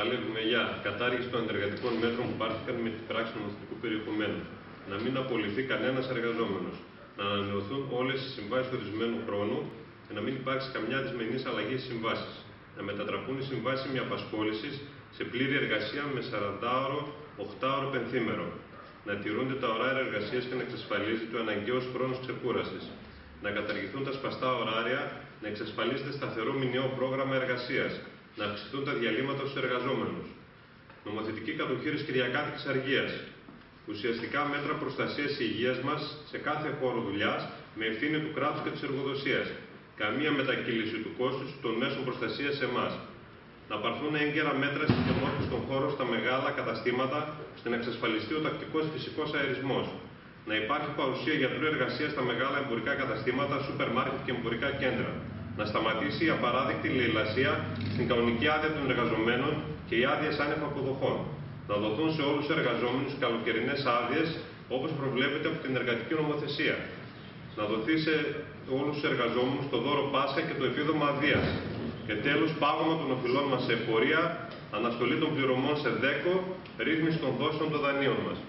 παλεύουμε για κατάργηση των αντεργατικών μέτρων που πάρθηκαν με την πράξη νομοθετικού περιεχομένου. Να μην απολυθεί κανένας εργαζόμενος. Να ανανεωθούν όλες οι συμβάσεις ορισμένου χρόνου και να μην υπάρξει καμιά δυσμενής αλλαγή στις συμβάσεις. Να μετατραπούν οι συμβάσεις ημιαπασχόλησης σε πλήρη εργασία με 40ωρο, 8ωρο, πενθήμερο. Να τηρούνται τα ωράρια εργασίας και να εξασφαλίζεται ο αναγκαίος χρόνος ξεκούρασης. Να καταργηθούν τα σπαστά ωράρια, να εξασφαλίζεται σταθερό μηνιαίο πρόγραμμα εργασίας. Να αυξηθούν τα διαλύματα στους εργαζόμενους. Νομοθετική κατοχήρηση κυριακάτικης αργίας. Ουσιαστικά μέτρα προστασίας υγείας μας σε κάθε χώρο δουλειάς με ευθύνη του κράτους και της εργοδοσίας. Καμία μετακύληση του κόστους των μέσων προστασίας σε εμάς. Να παρθούν έγκαιρα μέτρα στις τιμές των χώρων στα μεγάλα καταστήματα ώστε να εξασφαλιστεί ο τακτικός φυσικός αερισμός. Να υπάρχει παρουσία γιατρού εργασία στα μεγάλα εμπορικά καταστήματα, σούπερ μάρκετ και εμπορικά κέντρα. Να σταματήσει η απαράδεκτη λαιλασία στην κανονική άδεια των εργαζομένων και οι άδειες άνευ αποδοχών. Να δοθούν σε όλους τους εργαζόμενους καλοκαιρινές άδειες όπως προβλέπεται από την εργατική νομοθεσία. Να δοθεί σε όλους τους εργαζόμενους το δώρο Πάσχα και το επίδομα αδείας. Και τέλος, πάγωμα των οφειλών μας σε εφορία, αναστολή των πληρωμών σε δέκο, ρύθμιση των δόσεων των δανείων μας.